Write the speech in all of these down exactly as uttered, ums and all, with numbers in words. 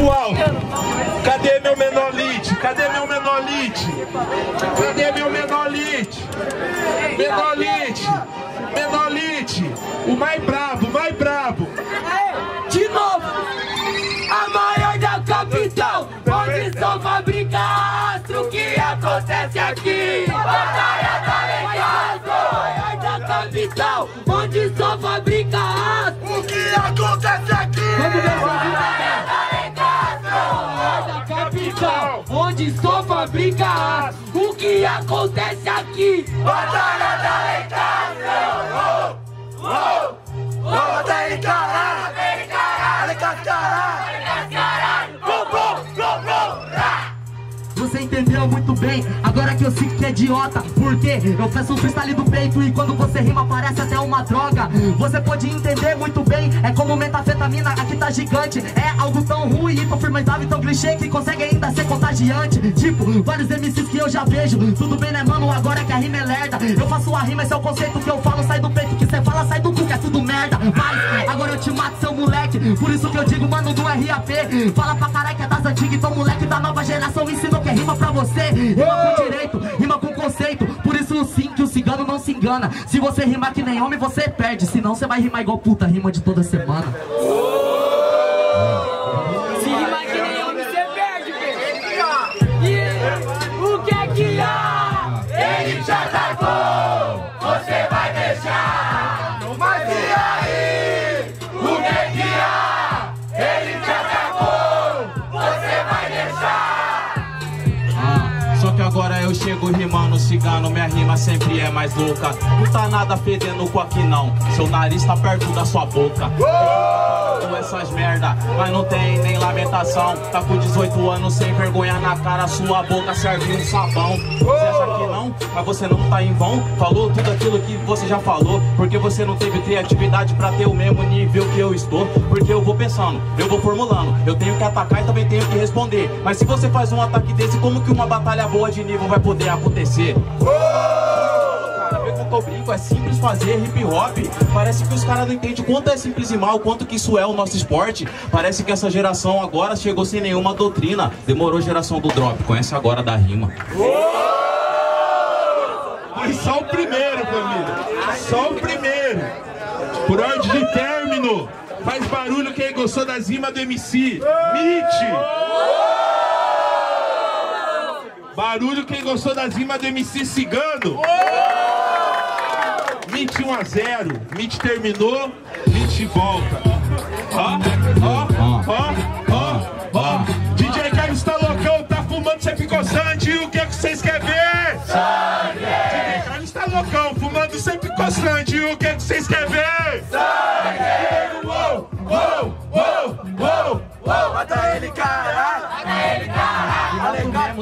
atual. Cadê meu menolite? Cadê meu menolite? Cadê meu menolite? Menolite! Menolite! O mais brabo, o mais brabo! De novo! A maior da capital! Onde são fabricados? O que acontece aqui? Batalha da Alencastro! A maior da capital! Onde são fabricados? O que acontece aqui? Batalha da Alencastro! A maior da capital! Onde são fabricados? O que acontece aqui? Batalha da Alencastro! Oh! Oh! Batalha da Alencastro! Você entendeu muito bem, agora que eu sei que é idiota. Porque eu faço um freestyle do peito e quando você rima parece até uma droga. Você pode entender muito bem, é como metafetamina, aqui tá gigante. É algo tão ruim e tão fermentável e tão clichê que consegue ainda ser contagiante. Tipo, vários M Cs que eu já vejo. Tudo bem, né mano, agora que a rima é lerda. Eu faço a rima, esse é o conceito que eu falo. Sai do peito, que você fala, sai do cu, que é tudo merda. Mas agora eu te mato, seu moleque. Por isso que eu digo, mano, do R A P. Fala pra caralho que é das antigas, então moleque da nova geração ensinou que rima pra você, rima com direito, rima com conceito. Por isso sim que o cigano não se engana. Se você rimar que nem homem, você perde. Senão você vai rimar igual puta, rima de toda semana. Se rimar que nem homem, você perde, velho. E o que é que há? Ele já tacou, você vai deixar. Mas e aí? O que é que há? Ele já tacou, você vai deixar. Só que agora eu chego rimando cigano, minha rima sempre é mais louca. Não tá nada fedendo com aqui não, seu nariz tá perto da sua boca. Uh! Essas merda, mas não tem nem lamentação. Tá com dezoito anos sem vergonha na cara, sua boca serve um sabão. Uh! Você acha que não? Mas você não tá em vão. Falou tudo aquilo que você já falou, porque você não teve criatividade pra ter o mesmo nível que eu estou. Porque eu vou pensando, eu vou formulando, eu tenho que atacar e também tenho que responder. Mas se você faz um ataque desse, como que uma batalha boa de nível vai poder acontecer? Oh! Cara, vê quanto eu brinco, é simples fazer hip hop. Parece que os caras não entendem o quanto é simples e mal, o quanto que isso é o nosso esporte. Parece que essa geração agora chegou sem nenhuma doutrina. Demorou, geração do drop, conhece agora da rima. Oh! Foi só o primeiro, família. Só o primeiro. Por ordem de término. Faz barulho quem gostou das rimas do M C Myth. Barulho quem gostou das rimas do M C Cigano. Oh! Myth um a zero. Myth terminou, Myth volta. Ó, ó, ó, ó, ó. D J Carlos tá loucão, tá fumando, você ficou sangue. O que é que vocês querem ver? Sangue! D J Carlos tá loucão, fumando, você ficou sangue. O que é que vocês querem ver? Sangue! Uou, uou, uou, uou, uou. Mata ele, caralho! Mata ele, caralho!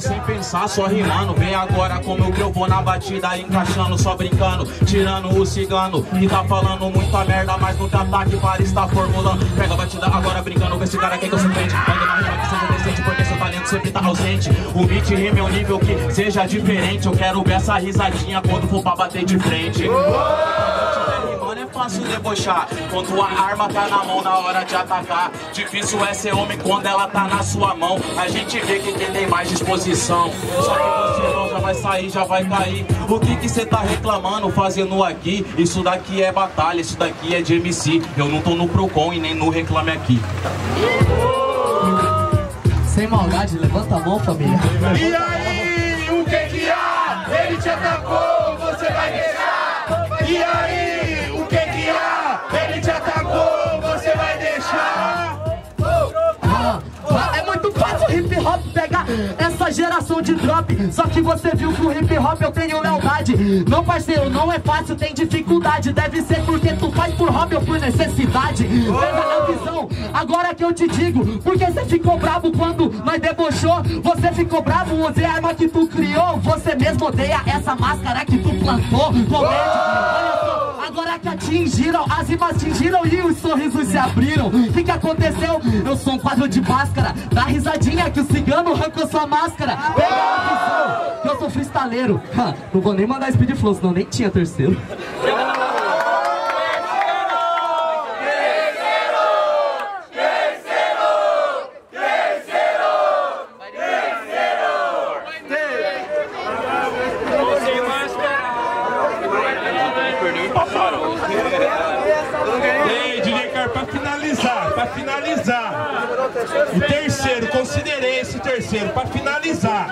Sem pensar, só rimando. Vem agora como que eu vou na batida, encaixando, só brincando, tirando o cigano que tá falando muita merda, mas nunca tá que para estar formulando. Pega a batida agora brincando com esse cara aqui que eu surpreende. Pega na rima que seja decente, porque seu talento sempre tá ausente. O beat rima é um nível que seja diferente. Eu quero ver essa risadinha quando for pra bater de frente. É fácil debochar quando a arma tá na mão na hora de atacar. Difícil é ser homem quando ela tá na sua mão. A gente vê que quem tem mais disposição. Só que você não, já vai sair, já vai cair. O que que você tá reclamando, fazendo aqui? Isso daqui é batalha, isso daqui é de M C. Eu não tô no Procon e nem no Reclame Aqui. Sem maldade, levanta a mão, família. E aí, o que que há? Ele te atacou, você vai deixar. E aí? Hip hop pegar essa geração de drop. Só que você viu que o hip hop eu tenho lealdade. Não parceiro, não é fácil, tem dificuldade. Deve ser porque tu faz por hobby ou por necessidade. Pega a visão, agora que eu te digo. Porque você ficou bravo quando nós debochou. Você ficou bravo, usei a arma que tu criou. Você mesmo odeia essa máscara que tu plantou. Comédia. Agora que atingiram, as rimas atingiram e os sorrisos se abriram. O que que aconteceu? Eu sou um quadro de máscara. Dá risadinha que o cigano arrancou sua máscara. Pega a visão, que eu sou freestaleiro. Ha, não vou nem mandar speed flow, senão nem tinha terceiro. Terceiro! Terceiro! Terceiro! Farol. E aí, D J Carlos, pra finalizar, pra finalizar. O terceiro, considerei esse terceiro, pra finalizar.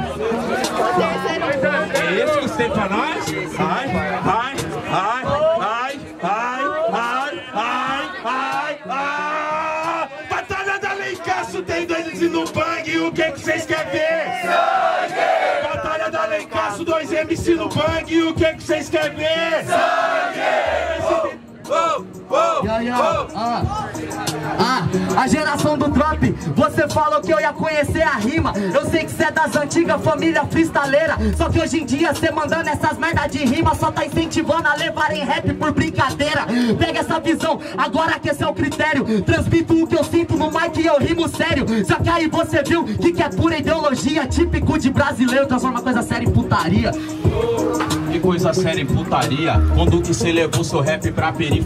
É esse que você tem pra nós? Ai, ai, ai, ai, ai, ai, ai, ai, ai. Batalha da Alencastro tem dois e no bang, o que é que vocês querem ver? Batalha da Alencastro, dois M C no bang, o que é que vocês querem ver? Sangue! Oh, oh, yo, yo. Oh. Ah. ah, a geração do trap, você falou que eu ia conhecer a rima. Eu sei que cê é das antigas, família freestaleira. Só que hoje em dia cê mandando essas merda de rima só tá incentivando a levarem rap por brincadeira. Pega essa visão, agora que esse é o critério. Transmito o que eu sinto no mic e eu rimo sério. Só que aí você viu que que é pura ideologia, típico de brasileiro, transforma coisa séria em putaria. Que coisa séria em putaria, quando que cê levou seu rap pra periferia?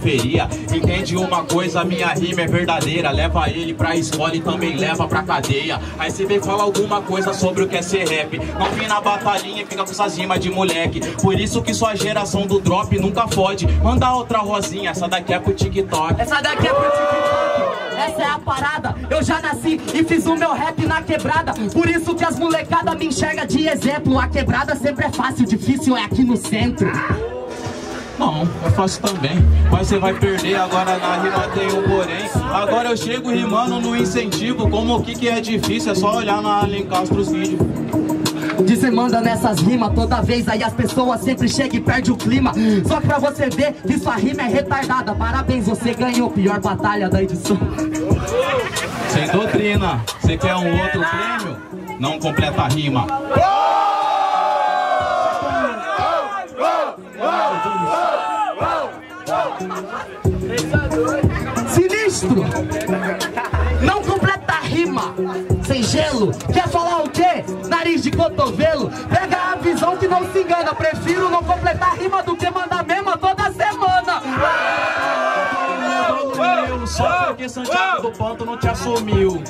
Entende uma coisa, minha rima é verdadeira. Leva ele pra escola e também leva pra cadeia. Aí cê vem falar alguma coisa sobre o que é ser rap. Não vem na batalhinha, fica com essas rimas de moleque. Por isso que sua geração do drop nunca fode. Manda outra rosinha, essa daqui é pro TikTok. Essa daqui é pro TikTok. Essa é a parada, eu já nasci e fiz o meu rap na quebrada. Por isso que as molecadas me enxergam de exemplo. A quebrada sempre é fácil, difícil é aqui no centro. Não, eu faço também, mas você vai perder agora na rima tem um porém. Agora eu chego rimando no incentivo. Como o que que é difícil, é só olhar na Alencastro os vídeos. Dizem manda nessas rimas toda vez, aí as pessoas sempre chegam e perdem o clima. Só que pra você ver que sua rima é retardada. Parabéns, você ganhou pior batalha da edição. Sem doutrina, você quer um outro prêmio? Não completa a rima. Sinistro! Não completa a rima! Sem gelo, quer falar o quê? Nariz de cotovelo, pega a visão que não se engana. Prefiro não completar a rima do que mandar mesmo toda semana. Só porque Santiago do Panto não te assumiu.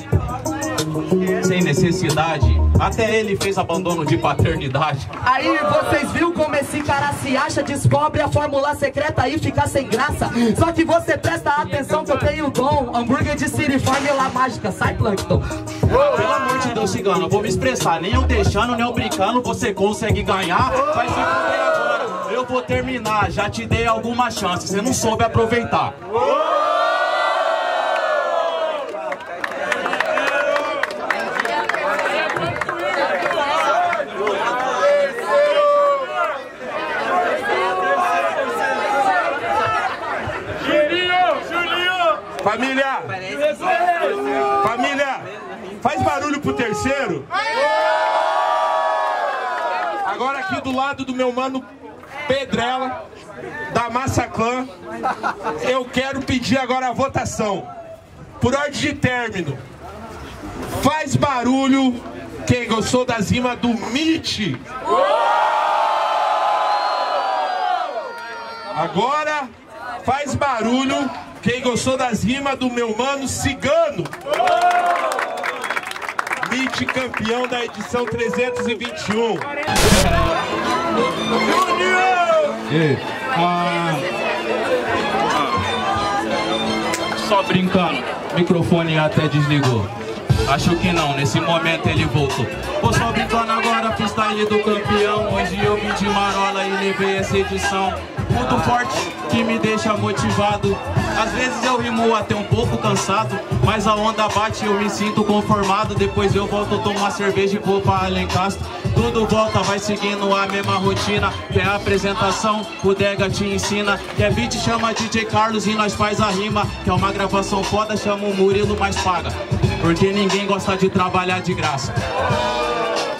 Sem necessidade, até ele fez abandono de paternidade. Aí vocês viram como esse cara se acha, descobre a fórmula secreta e fica sem graça. Só que você presta atenção que eu tenho dom. Hambúrguer de siriforme e lá mágica, sai Plankton. Pelo amor de Deus, Cigano, eu vou me expressar. Nem eu deixando, nem eu brincando, você consegue ganhar. Vai se fuder agora, eu vou terminar. Já te dei alguma chance, você não soube aproveitar. Família! Família! Faz barulho pro terceiro! Agora aqui do lado do meu mano Pedrela da Massa Clan, eu quero pedir agora a votação. Por ordem de término. Faz barulho quem gostou das rimas do Myth! Agora faz barulho quem gostou das rimas do meu mano Cigano. Oh! Myth campeão da edição trezentos e vinte e um. Junior! Yeah. Ah. Só brincando, microfone até desligou. Acho que não, nesse momento ele voltou. Vou só brincando agora, freestyle do campeão. Hoje eu vim de marola e levei essa edição. Muito forte, que me deixa motivado. Às vezes eu rimo até um pouco cansado, mas a onda bate e eu me sinto conformado. Depois eu volto, tomo uma cerveja e vou pra Alencastro. Tudo volta, vai seguindo a mesma rotina. Quer apresentação, bodega te ensina. Quer beat, chama D J Carlos e nós faz a rima. Quer uma gravação foda, chama o Murilo, mas paga, porque ninguém gosta de trabalhar de graça.